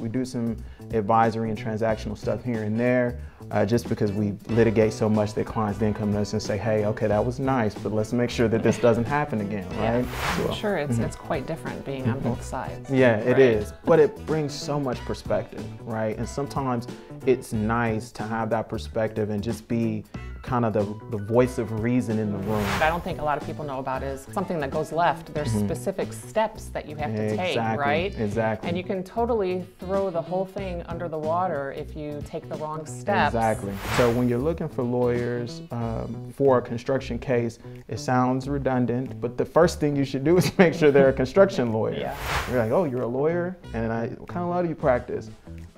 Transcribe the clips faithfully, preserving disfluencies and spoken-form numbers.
We do some advisory and transactional stuff here and there, uh, just because we litigate so much that clients then come to us and say, hey, okay, that was nice, but let's make sure that this doesn't happen again, right? Yeah. So, sure, it's, mm-hmm. it's quite different being mm-hmm. on both sides. Yeah, right? It is, but it brings so much perspective, right? And sometimes it's nice to have that perspective and just be kind of the, the voice of reason in the room. What I don't think a lot of people know about is something that goes left. There's mm-hmm. specific steps that you have to exactly. take, right? Exactly. And you can totally throw the whole thing under the water if you take the wrong steps. Exactly. So when you're looking for lawyers um, for a construction case, it sounds redundant, but the first thing you should do is make sure they're a construction lawyer. Yeah. You're like, oh, you're a lawyer? And I, what kind of law do you practice?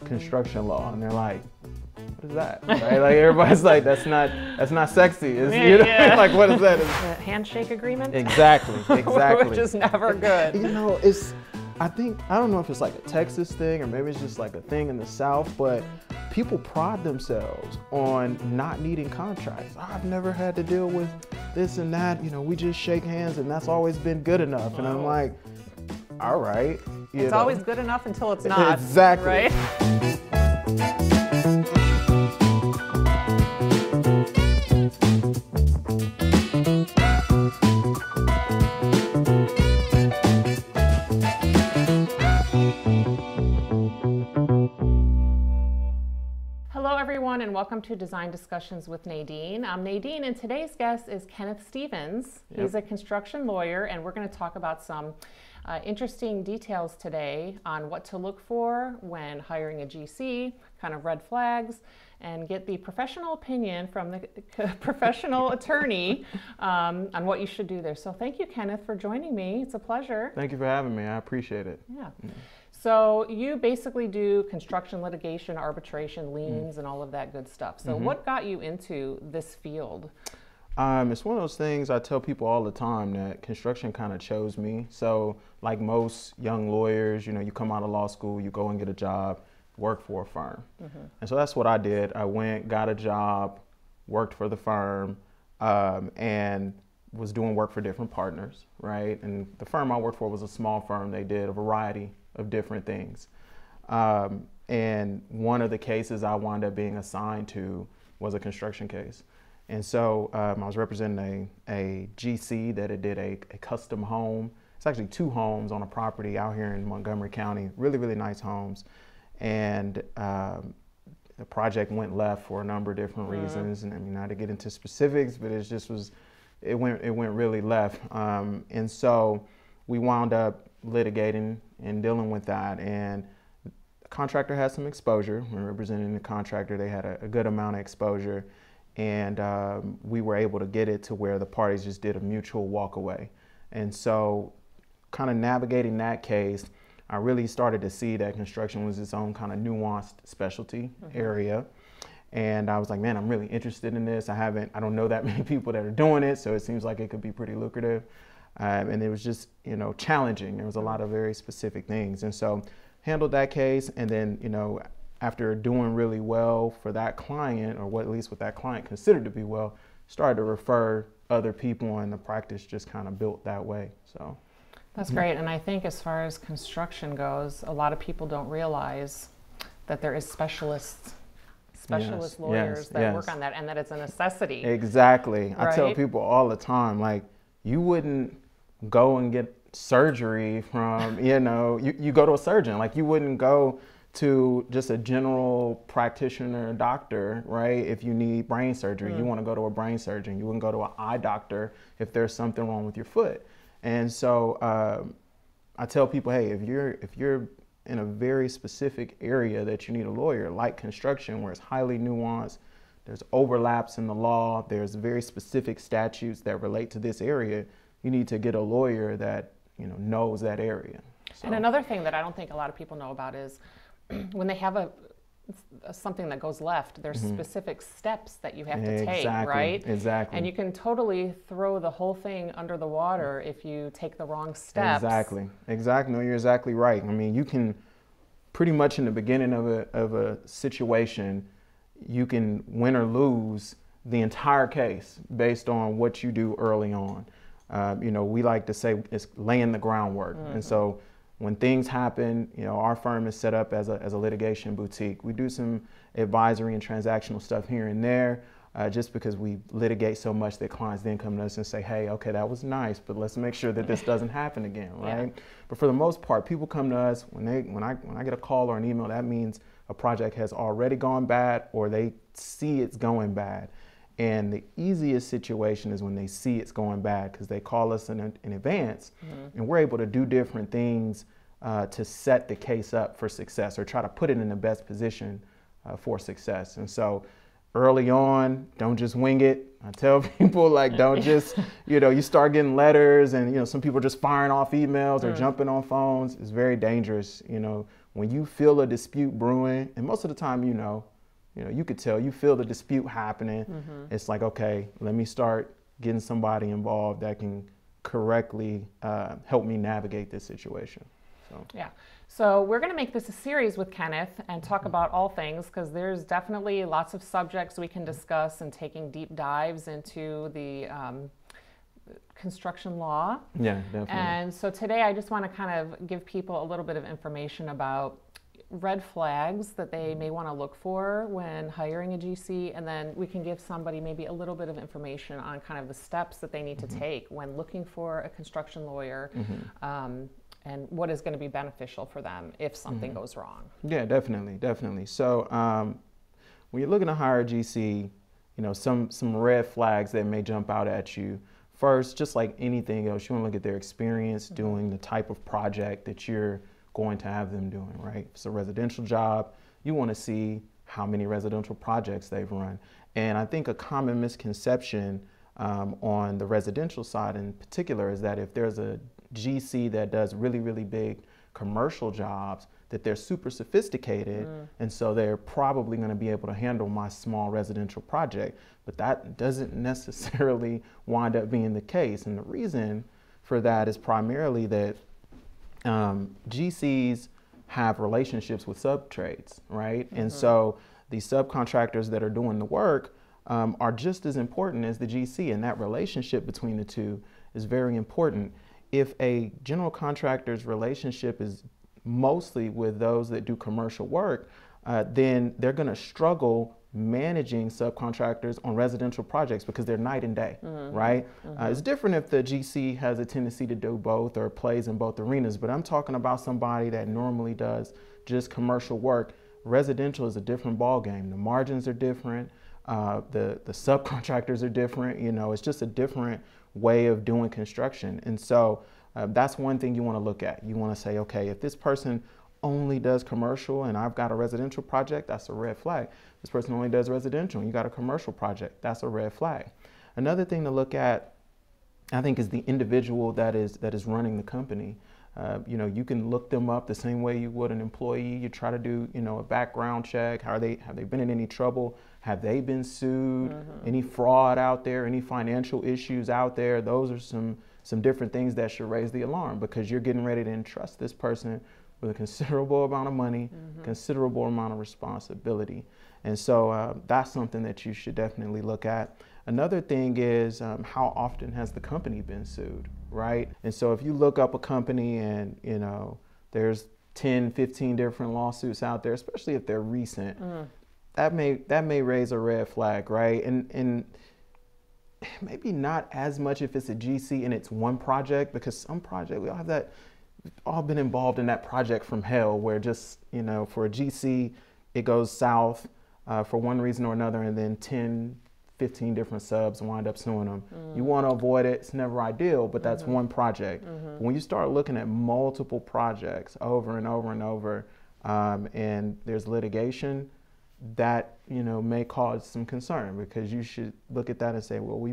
Construction law. And they're like, what is that? Right? Like everybody's like, that's not that's not sexy. It's, you know, yeah. Like what is that? It's, the handshake agreement. Exactly, exactly. Which is never good. You know, it's. I think I don't know if it's like a Texas thing or maybe it's just like a thing in the South, but people pride themselves on not needing contracts. Oh, I've never had to deal with this and that. You know, we just shake hands and that's always been good enough. And oh. I'm like, all right. You it's know. Always good enough until it's not. Exactly. Right? And welcome to Design Discussions with Nadine. I'm Nadine and today's guest is Kenneth Stephens. Yep. He's a construction lawyer and we're going to talk about some uh, interesting details today on what to look for when hiring a G C, kind of red flags, and get the professional opinion from the professional attorney um, on what you should do there. So thank you, Kenneth, for joining me. It's a pleasure. Thank you for having me. I appreciate it. Yeah. yeah. So you basically do construction litigation, arbitration, liens, mm. and all of that good stuff. So mm-hmm. what got you into this field? Um, it's one of those things I tell people all the time that construction kind of chose me. So like most young lawyers, you know, you come out of law school, you go and get a job, work for a firm. Mm-hmm. And so that's what I did. I went, got a job, worked for the firm, um, and was doing work for different partners, right? And the firm I worked for was a small firm. They did a variety of different things. Um, and one of the cases I wound up being assigned to was a construction case. And so um, I was representing a, a G C that had did a, a custom home. It's actually two homes on a property out here in Montgomery County, really, really nice homes. And um, the project went left for a number of different mm-hmm. reasons. And I mean, not to get into specifics, but it just was, it went, it went really left. Um, and so we wound up litigating and dealing with that, and the contractor had some exposure. When representing the contractor, they had a, a good amount of exposure, and um, we were able to get it to where the parties just did a mutual walk away. And so kind of navigating that case, I really started to see that construction was its own kind of nuanced specialty mm-hmm. area. And I was like, man, I'm really interested in this. I haven't, I don't know that many people that are doing it, so it seems like it could be pretty lucrative. Um, and it was just, you know, challenging. There was a lot of very specific things. And so handled that case. And then, you know, after doing really well for that client, or what at least what that client considered to be well, started to refer other people, and the practice just kind of built that way. So that's great. And I think as far as construction goes, a lot of people don't realize that there is specialists. Specialist yes, lawyers yes, that yes. work on that, and that it's a necessity. Exactly. Right? I tell people all the time, like, you wouldn't go and get surgery from, you know, you, you go to a surgeon. Like, you wouldn't go to just a general practitioner doctor, right, if you need brain surgery. Mm. You want to go to a brain surgeon. You wouldn't go to an eye doctor if there's something wrong with your foot. And so um, I tell people, hey, if you're, if you're in a very specific area that you need a lawyer, like construction, where it's highly nuanced, there's overlaps in the law, there's very specific statutes that relate to this area, you need to get a lawyer that, you know, knows that area. So. And another thing that I don't think a lot of people know about is when they have a, a something that goes left, there's mm-hmm. specific steps that you have to exactly, take, right? Exactly. And you can totally throw the whole thing under the water if you take the wrong steps. Exactly, exactly. No, you're exactly right. I mean, you can pretty much in the beginning of a, of a situation, you can win or lose the entire case based on what you do early on. Uh, you know, we like to say it's laying the groundwork. Mm-hmm. And so When things happen, you know, our firm is set up as a, as a litigation boutique. We do some advisory and transactional stuff here and there, uh, just because we litigate so much that clients then come to us and say, hey, okay, that was nice, but let's make sure that this doesn't happen again, right? Yeah. But for the most part, people come to us, when, they, when, I, when I get a call or an email, that means a project has already gone bad or they see it's going bad. And the easiest situation is when they see it's going bad, because they call us in, in advance, mm-hmm. and we're able to do different things uh, to set the case up for success or try to put it in the best position uh, for success. And so early on, don't just wing it. I tell people, like, don't just, you know, you start getting letters and, you know, some people are just firing off emails or mm. jumping on phones. It's very dangerous, you know, when you feel a dispute brewing, and most of the time, you know, You know, you could tell, you feel the dispute happening. Mm-hmm. It's like, okay, let me start getting somebody involved that can correctly uh, help me navigate this situation. So. Yeah. So we're going to make this a series with Kenneth and talk mm-hmm. about all things, because there's definitely lots of subjects we can discuss, and taking deep dives into the um, construction law. Yeah, definitely. And so today I just want to kind of give people a little bit of information about red flags that they may want to look for when hiring a G C, and then we can give somebody maybe a little bit of information on kind of the steps that they need mm-hmm. to take when looking for a construction lawyer, mm-hmm. um, and what is going to be beneficial for them if something mm-hmm. goes wrong. Yeah, definitely, definitely. So um, when you're looking to hire a G C, you know, some, some red flags that may jump out at you. First, just like anything else, you want to look at their experience mm-hmm. doing the type of project that you're going to have them doing, right? If it's a residential job, you want to see how many residential projects they've run. And I think a common misconception um, on the residential side in particular is that if there's a G C that does really, really big commercial jobs, that they're super sophisticated, mm. and so they're probably going to be able to handle my small residential project. But that doesn't necessarily wind up being the case. And the reason for that is primarily that Um, G Cs have relationships with subtrades, right? Mm-hmm. And so the subcontractors that are doing the work um, are just as important as the G C, and that relationship between the two is very important. If a general contractor's relationship is mostly with those that do commercial work, uh, then they're going to struggle managing subcontractors on residential projects, because they're night and day, mm-hmm. right? Mm-hmm. Uh, it's different if the G C has a tendency to do both or plays in both arenas, but I'm talking about somebody that normally does just commercial work. Residential is a different ball game. The margins are different. Uh, the, the subcontractors are different. You know, it's just a different way of doing construction. And so uh, that's one thing you want to look at. You want to say, okay, if this person only does commercial and I've got a residential project, that's a red flag. This person only does residential and you got a commercial project, that's a red flag. Another thing to look at, I think, is the individual that is that is running the company. Uh, you know, you can look them up the same way you would an employee. You try to do, you know, a background check. How are they? Have they been in any trouble? Have they been sued? Mm-hmm. Any fraud out there? Any financial issues out there? Those are some some different things that should raise the alarm, because you're getting ready to entrust this person with a considerable amount of money, mm-hmm. considerable amount of responsibility. And so uh, that's something that you should definitely look at. Another thing is um, how often has the company been sued, right? And so if you look up a company and, you know, there's ten, fifteen different lawsuits out there, especially if they're recent, mm. that may that may raise a red flag, right? And and maybe not as much if it's a G C and it's one project, because some project, we all have that, we've all been involved in that project from hell, where just, you know, for a G C, it goes south uh, for one reason or another, and then ten, fifteen different subs wind up suing them. Mm. You want to avoid it. It's never ideal, but that's mm-hmm. one project. Mm-hmm. When you start looking at multiple projects over and over and over, um, and there's litigation, that, you know, may cause some concern, because you should look at that and say, well, we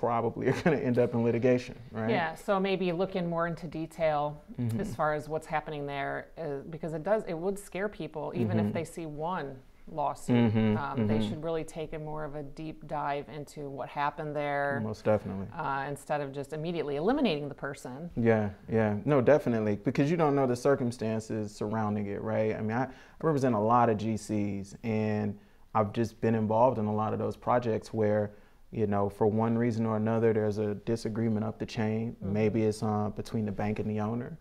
probably are going to end up in litigation, right? Yeah, so maybe look in more into detail mm-hmm. as far as what's happening there, uh, because it does, it would scare people, even mm-hmm. if they see one lawsuit. Mm-hmm. Um, mm-hmm. They should really take a more of a deep dive into what happened there. Most definitely. Uh, instead of just immediately eliminating the person. Yeah, yeah, no, definitely, because you don't know the circumstances surrounding it, right? I mean, I, I represent a lot of G Cs, and I've just been involved in a lot of those projects where, you know, for one reason or another, there's a disagreement up the chain. Mm-hmm. Maybe it's uh, between the bank and the owner.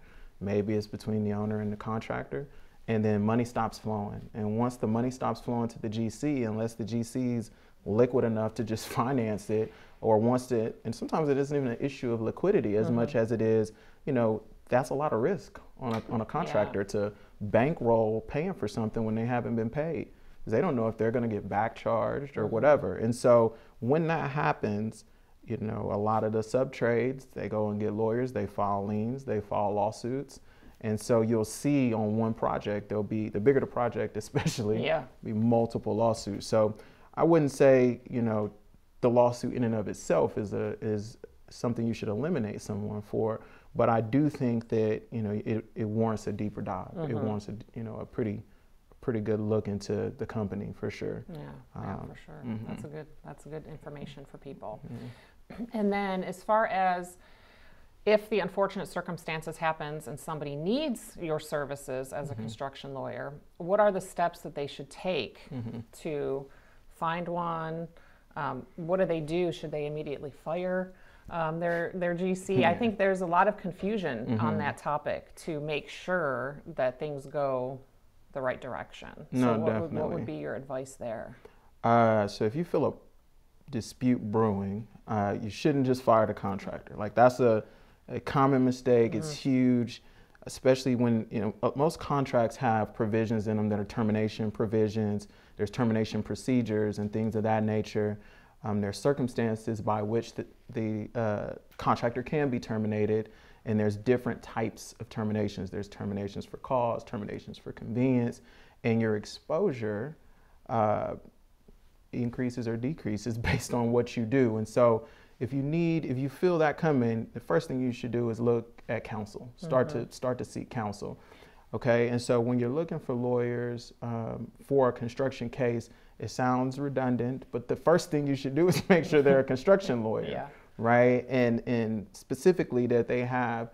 Maybe it's between the owner and the contractor, and then money stops flowing. And once the money stops flowing to the G C, unless the G C's liquid enough to just finance it, or wants to, and sometimes it isn't even an issue of liquidity as mm-hmm. much as it is, you know, that's a lot of risk on a, on a contractor yeah. to bankroll paying for something when they haven't been paid. They don't know if they're going to get back charged or whatever. And so when that happens, you know, a lot of the sub-trades, they go and get lawyers, they file liens, they file lawsuits. And so you'll see on one project, there'll be, the bigger the project especially, yeah. be multiple lawsuits. So I wouldn't say, you know, the lawsuit in and of itself is, a, is something you should eliminate someone for. But I do think that, you know, it, it warrants a deeper dive. Mm-hmm. It warrants, a, you know, a pretty... pretty good look into the company for sure. Yeah, um, yeah for sure. Mm-hmm. That's a good, that's a good information for people. Mm-hmm. And then as far as if the unfortunate circumstances happens and somebody needs your services as mm-hmm. a construction lawyer, what are the steps that they should take mm-hmm. to find one? Um, what do they do? Should they immediately fire um, their, their G C? Yeah. I think there's a lot of confusion mm-hmm. on that topic to make sure that things go the right direction. No, so what definitely. Would, what would be your advice there? Uh, so if you feel a dispute brewing, uh, you shouldn't just fire the contractor. Like that's a, a common mistake. Mm-hmm. It's huge, especially when, you know, most contracts have provisions in them that are termination provisions. There's termination procedures and things of that nature. Um, there are circumstances by which the, the uh, contractor can be terminated. And there's different types of terminations. There's terminations for cause, terminations for convenience, and your exposure uh, increases or decreases based on what you do. And so if you need, if you feel that coming, the first thing you should do is look at counsel, start mm-hmm. to start to seek counsel, okay? And so when you're looking for lawyers um, for a construction case, it sounds redundant, but the first thing you should do is make sure they're a construction lawyer. Yeah. Right, and and specifically that they have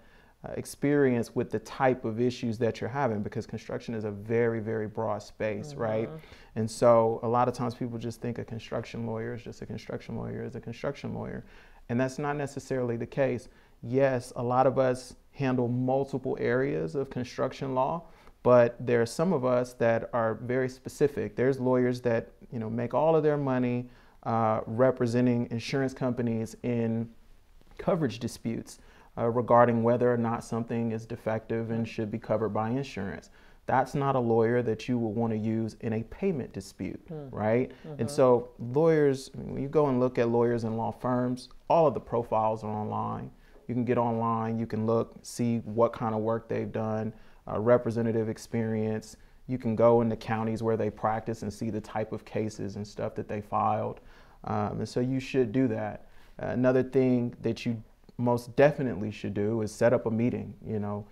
uh, experience with the type of issues that you're having, because construction is a very very broad space, mm-hmm. right? And so a lot of times people just think a construction lawyer is just a construction lawyer is a construction lawyer, and that's not necessarily the case. Yes, a lot of us handle multiple areas of construction law, but there are some of us that are very specific. There's lawyers that, you know, make all of their money Uh, representing insurance companies in coverage disputes uh, regarding whether or not something is defective and should be covered by insurance. That's not a lawyer that you would want to use in a payment dispute, mm. right? Uh-huh. And so lawyers, when you go and look at lawyers in law firms, all of the profiles are online. You can get online, you can look, see what kind of work they've done, uh, representative experience. You can go into counties where they practice and see the type of cases and stuff that they filed. Um, and so you should do that. Uh, another thing that you most definitely should do is set up a meeting, you know,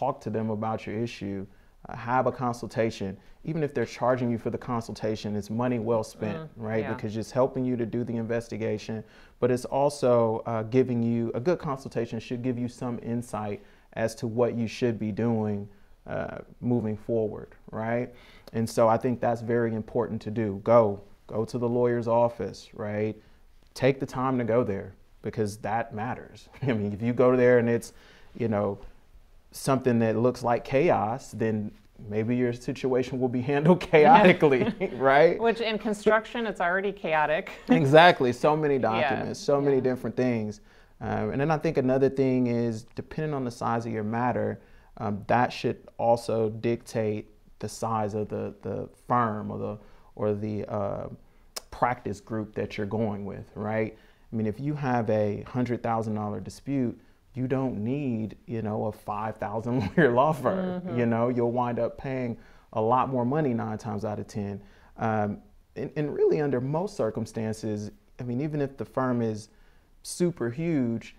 talk to them about your issue, uh, have a consultation. Even if they're charging you for the consultation, it's money well spent, mm, right? Yeah. Because it's helping you to do the investigation, but it's also uh, giving you, a good consultation should give you some insight as to what you should be doing Uh, moving forward, right? And so I think that's very important to do. Go, go to the lawyer's office, right? Take the time to go there, because that matters. I mean, if you go there and it's, you know, something that looks like chaos, then maybe your situation will be handled chaotically, right? Which in construction, it's already chaotic. Exactly, so many documents, yeah. so many yeah. different things. Um, and then I think another thing is, depending on the size of your matter, Um, that should also dictate the size of the, the firm or the, or the uh, practice group that you're going with, right? I mean, if you have a one hundred thousand dollar dispute, you don't need, you know, a five thousand lawyer law firm, mm-hmm. you know? You'll wind up paying a lot more money nine times out of ten. Um, and, and really under most circumstances, I mean, even if the firm is super huge,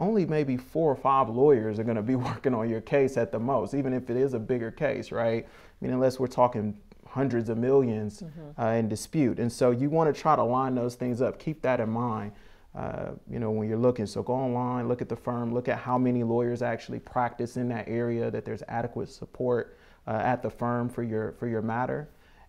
only maybe four or five lawyers are going to be working on your case at the most, even if it is a bigger case, right? I mean, unless we're talking hundreds of millions mm-hmm. uh, in dispute. And so you want to try to line those things up. Keep that in mind, uh, you know, when you're looking. So go online, look at the firm, look at how many lawyers actually practice in that area, that there's adequate support uh, at the firm for your, for your matter.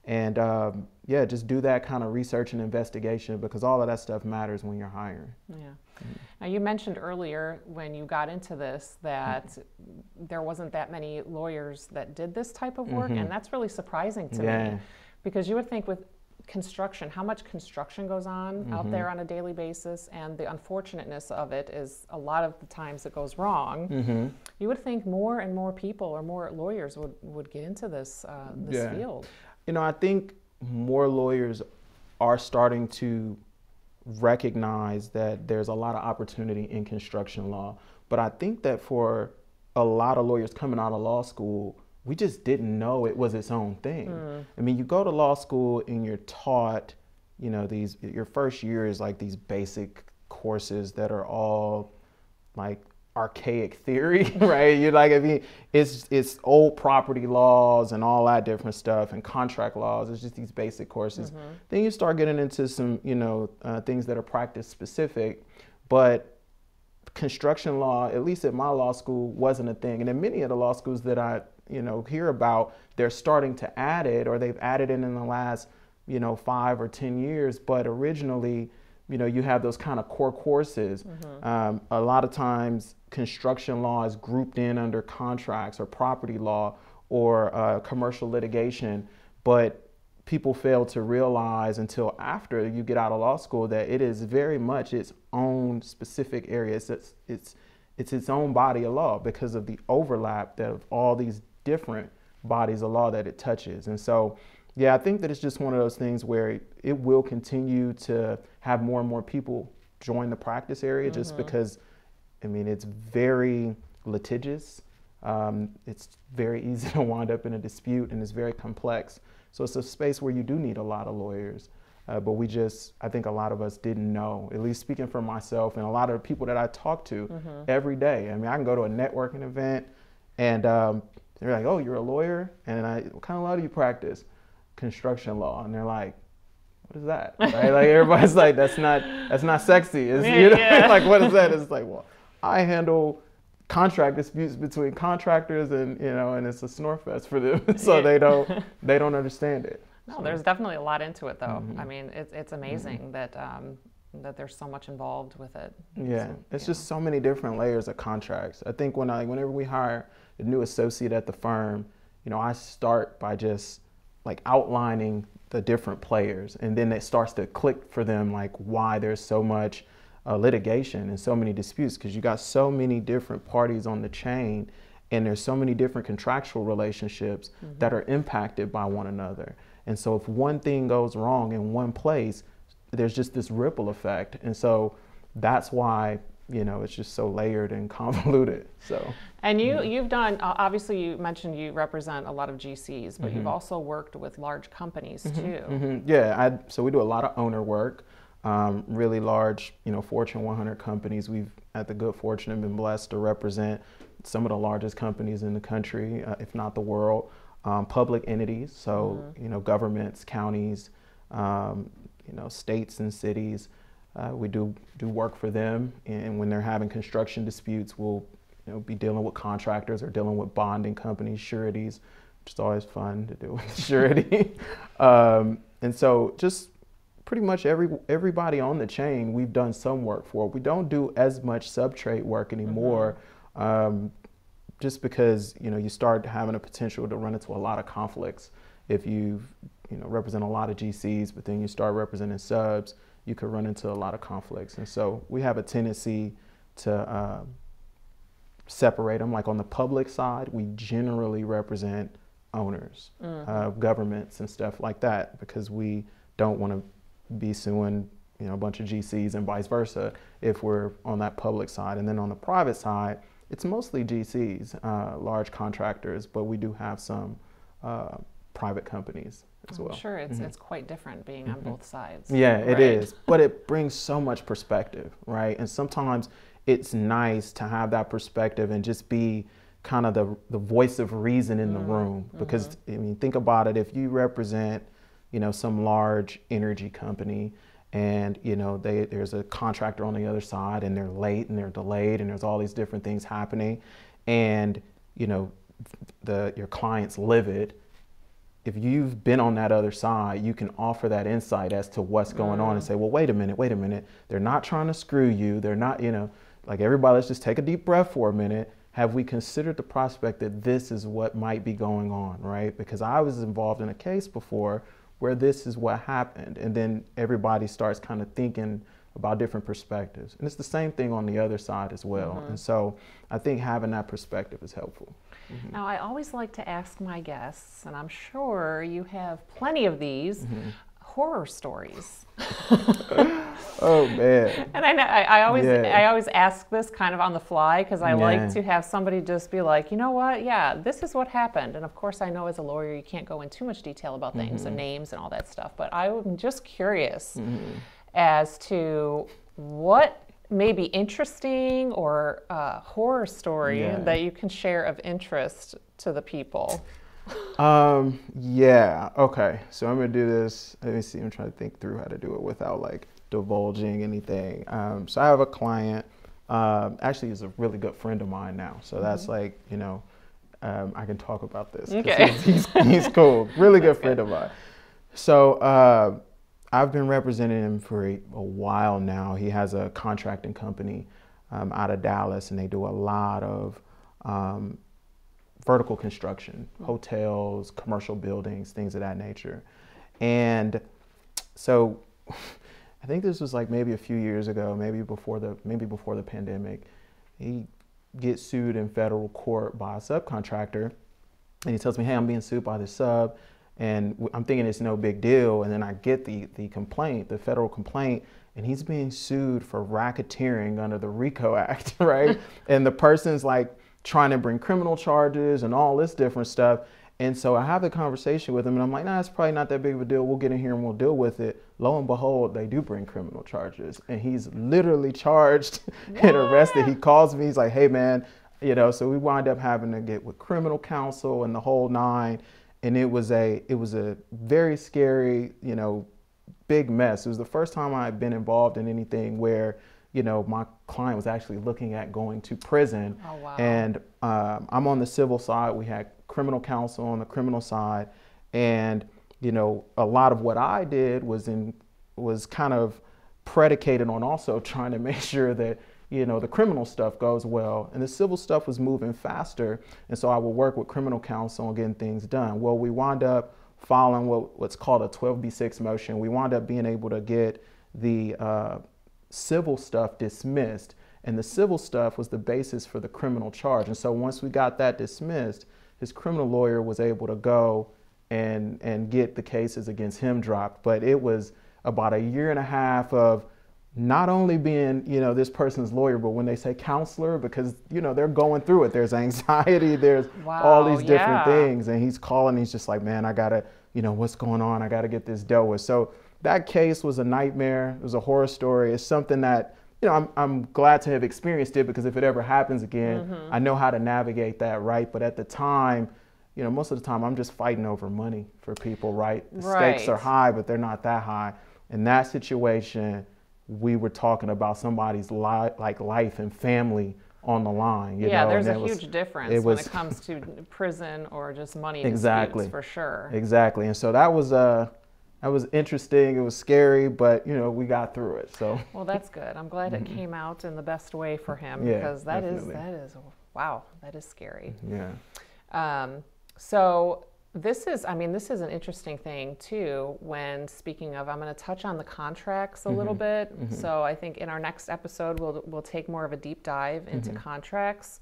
And um, yeah, just do that kind of research and investigation, because all of that stuff matters when you're hiring. Yeah. Mm-hmm. Now, you mentioned earlier when you got into this that mm-hmm. there wasn't that many lawyers that did this type of work, mm-hmm. and that's really surprising to yeah. me, because you would think with construction, how much construction goes on mm-hmm. out there on a daily basis, and the unfortunateness of it is a lot of the times it goes wrong. Mm-hmm. You would think more and more people or more lawyers would, would get into this, uh, this yeah. field. You know, I think more lawyers are starting to recognize that there's a lot of opportunity in construction law. But I think that for a lot of lawyers coming out of law school, we just didn't know it was its own thing. Mm. I mean, you go to law school and you're taught, you know, these, your first year is like these basic courses that are all like archaic theory, right? You're like, I mean, it's, it's old property laws and all that different stuff, and contract laws. It's just these basic courses. Mm-hmm. Then you start getting into some, you know, uh, things that are practice specific, but construction law, at least at my law school, wasn't a thing. And in many of the law schools that I, you know, hear about, they're starting to add it, or they've added it in the last, you know, five or ten years. But originally, you know, you have those kind of core courses. Mm-hmm. Um, a lot of times construction law is grouped in under contracts or property law or uh, commercial litigation, but people fail to realize until after you get out of law school that it is very much its own specific area. It's it's, it's, it's its own body of law because of the overlap of all these different bodies of law that it touches. And so, yeah, I think that it's just one of those things where it will continue to have more and more people join the practice area, mm-hmm. just because, I mean, it's very litigious. Um, it's very easy to wind up in a dispute, and it's very complex. So it's a space where you do need a lot of lawyers. Uh, but we just, I think a lot of us didn't know, at least speaking for myself and a lot of the people that I talk to mm-hmm. every day. I mean, I can go to a networking event and um, they're like, oh, you're a lawyer? And I, what kind of law do you practice? Construction law. And they're like, what is that? Right? Like, everybody's like, that's not that's not sexy. It's, you know, yeah. like, what is that? It's like, well, I handle contract disputes between contractors, and, you know, and it's a snore fest for them. So yeah. they don't they don't understand it. No, so. There's definitely a lot into it, though. Mm-hmm. I mean, it, it's amazing mm-hmm. that um, that there's so much involved with it. Yeah, so, it's just know. so many different layers of contracts. I think when I, whenever we hire a new associate at the firm, you know, I start by just like outlining the different players, and then it starts to click for them like why there's so much uh, litigation and so many disputes, because you got so many different parties on the chain, and there's so many different contractual relationships mm-hmm. that are impacted by one another. And so if one thing goes wrong in one place, there's just this ripple effect. And so that's why, you know, it's just so layered and convoluted. So, and you, mm-hmm. you've done, uh, obviously you mentioned you represent a lot of G Cs, but mm-hmm. you've also worked with large companies mm-hmm. too. Mm-hmm. Yeah, I, so we do a lot of owner work, um, really large, you know, Fortune one hundred companies. We've, at the good fortune, have been blessed to represent some of the largest companies in the country, uh, if not the world, um, public entities. So, mm-hmm. you know, governments, counties, um, you know, states and cities. Uh, we do do work for them, and when they're having construction disputes, we'll, you know, be dealing with contractors or dealing with bonding companies, sureties, which is always fun to do with surety. um, and so just pretty much every everybody on the chain, we've done some work for. We don't do as much subtrade work anymore, mm-hmm. um, just because, you know, you start having a potential to run into a lot of conflicts if you you know represent a lot of G Cs, but then you start representing subs. You could run into a lot of conflicts. And so we have a tendency to um, separate them. Like on the public side, we generally represent owners, mm-hmm. uh, governments and stuff like that, because we don't want to be suing, you know, a bunch of G Cs and vice versa if we're on that public side. And then on the private side, it's mostly G Cs, uh, large contractors, but we do have some uh, private companies. As well. I'm sure it's, mm-hmm. it's quite different being mm-hmm. on both sides. Yeah, right? It is, but it brings so much perspective, right? And sometimes it's nice to have that perspective and just be kind of the, the voice of reason in mm-hmm. the room, because mm-hmm. I mean, think about it, if you represent, you know, some large energy company, and, you know, they, there's a contractor on the other side, and they're late and they're delayed, and there's all these different things happening, and, you know, the, your client's livid, if you've been on that other side, you can offer that insight as to what's going on and say, well, wait a minute, wait a minute. They're not trying to screw you. They're not, you know, like everybody, let's just take a deep breath for a minute. Have we considered the prospect that this is what might be going on, right? Because I was involved in a case before where this is what happened. And then everybody starts kind of thinking about different perspectives. And it's the same thing on the other side as well. Mm-hmm. And so I think having that perspective is helpful. Mm-hmm. Now, I always like to ask my guests, and I'm sure you have plenty of these, mm-hmm. horror stories. Oh man! And I, know, I, I always, yeah. I always ask this kind of on the fly because I yeah. like to have somebody just be like, you know what? Yeah, this is what happened. And of course, I know as a lawyer, you can't go in too much detail about mm-hmm. things and names and all that stuff. But I'm just curious mm-hmm. as to what may be interesting or a horror story yeah. that you can share of interest to the people. Um, yeah, okay, so I'm gonna do this. Let me see, I'm trying to think through how to do it without like divulging anything. Um, so I have a client, um, actually he's a really good friend of mine now. So that's mm-hmm. like, you know, um, I can talk about this. Okay. He's, he's, he's cool, really good friend good. of mine. So uh, I've been representing him for a, a while now. He has a contracting company um, out of Dallas, and they do a lot of um, vertical construction, hotels, commercial buildings, things of that nature. And so I think this was like maybe a few years ago, maybe before the, maybe before the pandemic, he gets sued in federal court by a subcontractor. And he tells me, hey, I'm being sued by this sub. And I'm thinking it's no big deal. And then I get the, the complaint, the federal complaint, and he's being sued for racketeering under the RICO Act, right? And the person's like, trying to bring criminal charges and all this different stuff. And so I have the conversation with him and I'm like, nah, it's probably not that big of a deal. We'll get in here and we'll deal with it. Lo and behold, they do bring criminal charges. And he's literally charged yeah. and arrested. He calls me, he's like, hey man, you know, so we wind up having to get with criminal counsel and the whole nine. And it was a, it was a very scary, you know, big mess. It was the first time I had been involved in anything where, you know, my client was actually looking at going to prison. Oh, wow. And um, I'm on the civil side. We had criminal counsel on the criminal side. And, you know, a lot of what I did was in was kind of predicated on also trying to make sure that, you know, the criminal stuff goes well. And the civil stuff was moving faster. And so I would work with criminal counsel on getting things done. Well, we wound up filing what, what's called a twelve B six motion. We wound up being able to get the uh, civil stuff dismissed, and the civil stuff was the basis for the criminal charge. And so once we got that dismissed, his criminal lawyer was able to go and and get the cases against him dropped. But it was about a year and a half of not only being, you know, this person's lawyer, but when they say counselor, because, you know, they're going through it, there's anxiety, there's wow, all these different yeah. things. And he's calling, he's just like, man, I gotta, you know, what's going on? I gotta get this dealt with. So that case was a nightmare. It was a horror story. It's something that, you know, I'm, I'm glad to have experienced it, because if it ever happens again, mm-hmm. I know how to navigate that, right? But at the time, you know, most of the time I'm just fighting over money for people, right? The right. stakes are high, but they're not that high. In that situation, we were talking about somebody's li- like life and family on the line. You yeah, know? There's and a huge was, difference it was, when it comes to prison or just money exactly, disputes, for sure. Exactly, and so that was a... Uh, That was interesting. It was scary, but you know, we got through it. So well, that's good. I'm glad it mm-hmm. came out in the best way for him, yeah, because that definitely. is that is wow, that is scary. Yeah. Um, so this is, I mean, this is an interesting thing too. When speaking of, I'm going to touch on the contracts a mm-hmm. little bit. Mm-hmm. So I think in our next episode, we'll we'll take more of a deep dive into mm-hmm. contracts.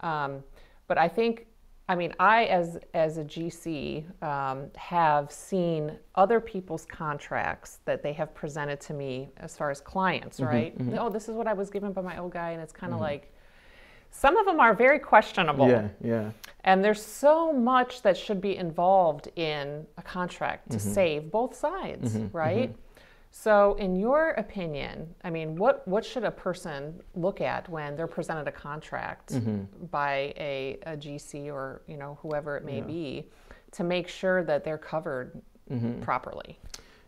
Um, but I think. I mean, I, as as a G C, um, have seen other people's contracts that they have presented to me as far as clients, right? Mm-hmm, mm-hmm. Oh, this is what I was given by my old guy, and it's kind of mm-hmm. like, some of them are very questionable. Yeah, yeah. And there's so much that should be involved in a contract to mm-hmm. save both sides, mm-hmm, right? Mm-hmm. So in your opinion, I mean, what, what should a person look at when they're presented a contract mm-hmm. by a, a G C or, you know, whoever it may yeah. be, to make sure that they're covered mm-hmm. properly?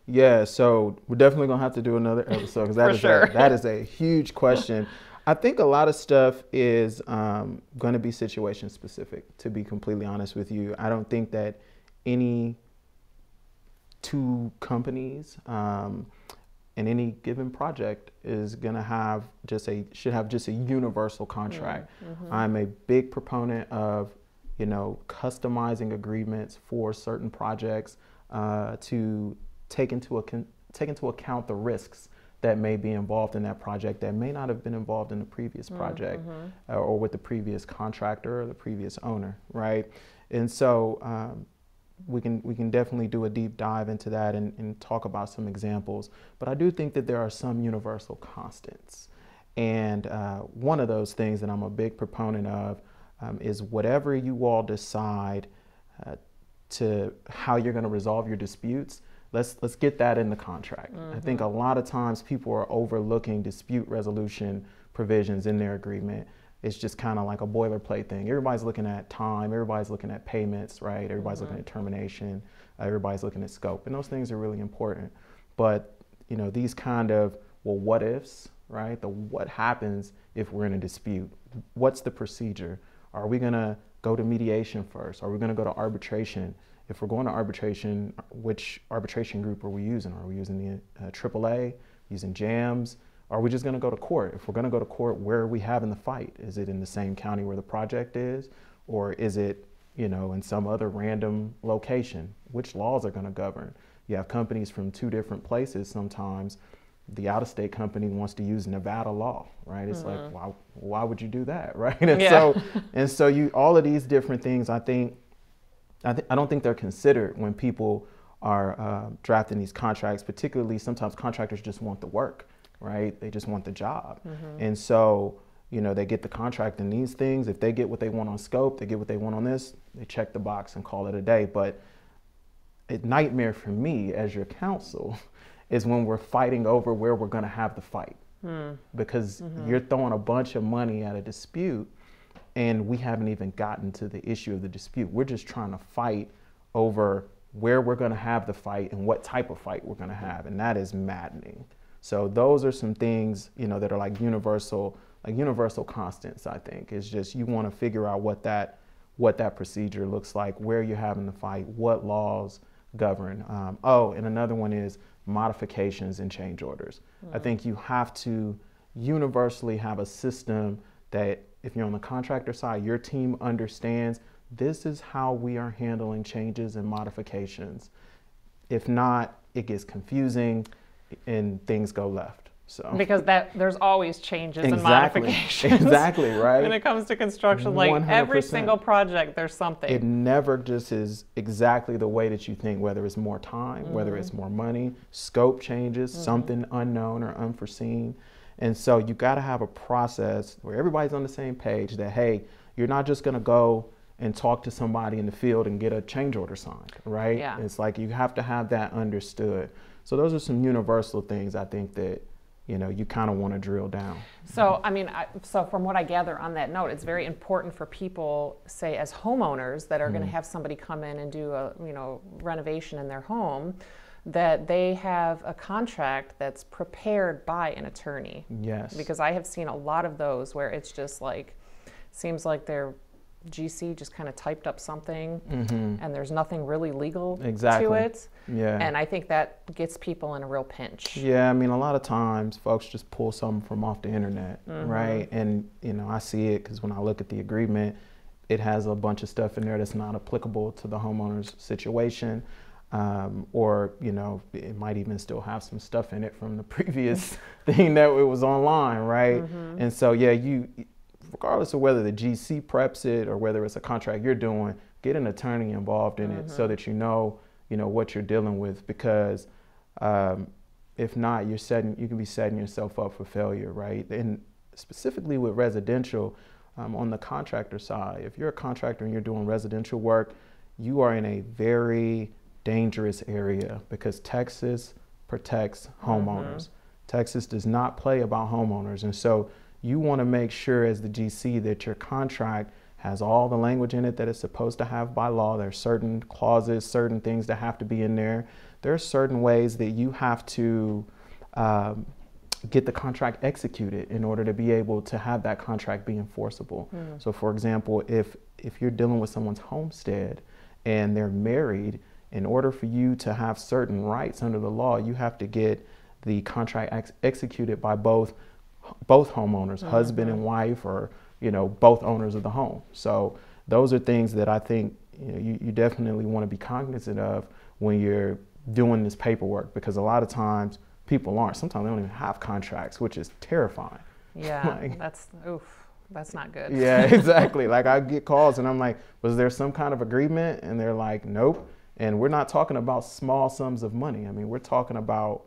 Yeah, so we're definitely going to have to do another episode, because that, sure. that is a huge question. I think a lot of stuff is um, going to be situation specific, to be completely honest with you. I don't think that any two companies, um, and any given project is gonna have just a should have just a universal contract. Mm-hmm. I'm a big proponent of, you know, customizing agreements for certain projects uh, to take into a take into account the risks that may be involved in that project that may not have been involved in the previous project, mm-hmm. or with the previous contractor or the previous owner, right? And so um, we can we can definitely do a deep dive into that and, and talk about some examples. But I do think that there are some universal constants, and uh, one of those things that I'm a big proponent of um, is whatever you all decide uh, to how you're going to resolve your disputes. Let's, let's get that in the contract. Mm-hmm. I think a lot of times people are overlooking dispute resolution provisions in their agreement. It's just kind of like a boilerplate thing. Everybody's looking at time, everybody's looking at payments, right? Everybody's mm-hmm. looking at termination, uh, everybody's looking at scope, and those things are really important. But, you know, these kind of, well, what ifs, right? The what happens if we're in a dispute? What's the procedure? Are we gonna go to mediation first? Are we gonna go to arbitration? If we're going to arbitration, which arbitration group are we using? Are we using the uh, triple A, using JAMS? Are we just going to go to court? If we're going to go to court, where are we having the fight? Is it in the same county where the project is? Or is it, you know, in some other random location? Which laws are going to govern? You have companies from two different places sometimes. The out-of-state company wants to use Nevada law, right? It's mm-hmm. like, why, why would you do that, right? And, yeah. so, and so you all of these different things, I think, I, th I don't think they're considered when people are uh, drafting these contracts, particularly sometimes contractors just want the work, right? They just want the job. Mm-hmm. And so, you know, they get the contract and these things, if they get what they want on scope, they get what they want on this, they check the box and call it a day. But a nightmare for me as your counsel is when we're fighting over where we're gonna have the fight. Mm. Because mm-hmm. you're throwing a bunch of money at a dispute and we haven't even gotten to the issue of the dispute. We're just trying to fight over where we're going to have the fight and what type of fight we're going to have, and that is maddening. So those are some things, you know, that are like universal, like universal constants, I think. It's just you want to figure out what that, what that procedure looks like, where you're having the fight, what laws govern. Um, oh, and another one is modifications and change orders. Mm-hmm. I think you have to universally have a system that if you're on the contractor side, your team understands this is how we are handling changes and modifications. If not, it gets confusing and things go left. So because that there's always changes exactly. and modifications. Exactly, right? When it comes to construction, like one hundred percent. Every single project, there's something. It never just is exactly the way that you think, whether it's more time, mm-hmm. whether it's more money, scope changes, mm-hmm. something unknown or unforeseen. And so you got to have a process where everybody's on the same page that, hey, you're not just going to go and talk to somebody in the field and get a change order signed, right? Yeah. It's like you have to have that understood. So those are some universal things I think that, you know, you kind of want to drill down. So, I mean, I, so from what I gather on that note, it's very important for people, say, as homeowners that are mm-hmm. going to have somebody come in and do a, you know, renovation in their home, that they have a contract that's prepared by an attorney. Yes. Because I have seen a lot of those where it's just like, seems like their G C just kind of typed up something mm-hmm. and there's nothing really legal exactly. to it. Yeah. And I think that gets people in a real pinch. Yeah, I mean, a lot of times folks just pull something from off the internet, mm-hmm. right? And, you know, I see it because when I look at the agreement, it has a bunch of stuff in there that's not applicable to the homeowner's situation. Um, or, you know, it might even still have some stuff in it from the previous thing that it was online, right? Mm-hmm. And so, yeah, you, regardless of whether the G C preps it or whether it's a contract you're doing, get an attorney involved in mm-hmm. it so that you know, you know, what you're dealing with, because um, if not, you're setting, you can be setting yourself up for failure, right? And specifically with residential, um, on the contractor side, if you're a contractor and you're doing residential work, you are in a very dangerous area because Texas protects homeowners. Mm-hmm. Texas does not play about homeowners. And so you want to make sure as the G C that your contract has all the language in it that it's supposed to have by law. There are certain clauses, certain things that have to be in there. There are certain ways that you have to um, get the contract executed in order to be able to have that contract be enforceable. Mm-hmm. So for example, if, if you're dealing with someone's homestead and they're married, in order for you to have certain rights under the law, you have to get the contract ex executed by both both homeowners, mm-hmm. husband and wife, or you know both owners of the home. So those are things that I think you know, you, you definitely want to be cognizant of when you're doing this paperwork, because a lot of times people aren't. Sometimes they don't even have contracts, which is terrifying. Yeah, like, that's oof. That's not good. Yeah, exactly. Like I get calls and I'm like, was there some kind of agreement? And they're like, nope. And we're not talking about small sums of money. I mean, we're talking about,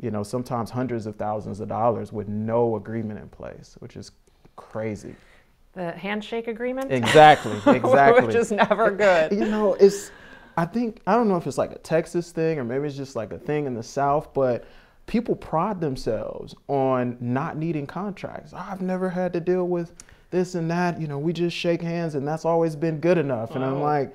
you know, sometimes hundreds of thousands of dollars with no agreement in place, which is crazy. The handshake agreement? Exactly, exactly. Which is never good. You know, it's, I think, I don't know if it's like a Texas thing or maybe it's just like a thing in the South, but people pride themselves on not needing contracts. I've never had to deal with this and that. You know, we just shake hands and that's always been good enough. And oh. I'm like,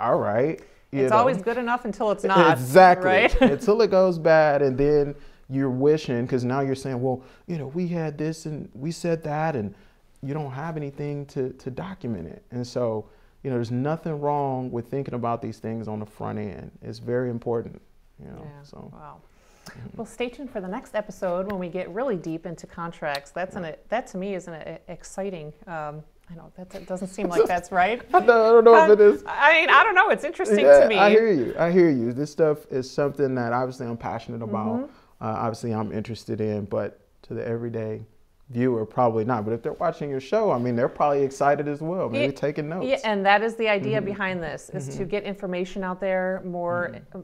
all right. It's know. always good enough until it's not. Exactly. Right? Until it goes bad. And then you're wishing, because now you're saying, well, you know, we had this and we said that, and you don't have anything to, to document it. And so, you know, there's nothing wrong with thinking about these things on the front end. It's very important. You know, yeah. So. Wow. Well, stay tuned for the next episode when we get really deep into contracts. That's an, that to me is an exciting. Um, I know that it doesn't seem like that's right. I don't know if it is. I mean, I don't know. It's interesting yeah, to me. I hear you. I hear you. This stuff is something that obviously I'm passionate about. Mm-hmm. uh, obviously, I'm interested in. But to the everyday viewer, probably not. But if they're watching your show, I mean, they're probably excited as well. Maybe it, taking notes. Yeah, and that is the idea mm-hmm. behind this: is mm-hmm. to get information out there more. Mm-hmm.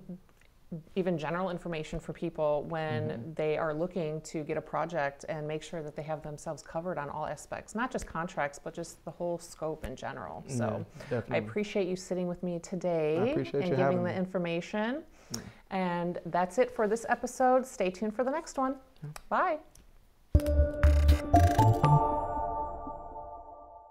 Even general information for people when mm-hmm. they are looking to get a project, and make sure that they have themselves covered on all aspects, not just contracts, but just the whole scope in general. Yeah, so definitely. I appreciate you sitting with me today I appreciate and you giving the me. information. Yeah. And that's it for this episode. Stay tuned for the next one. Yeah. Bye.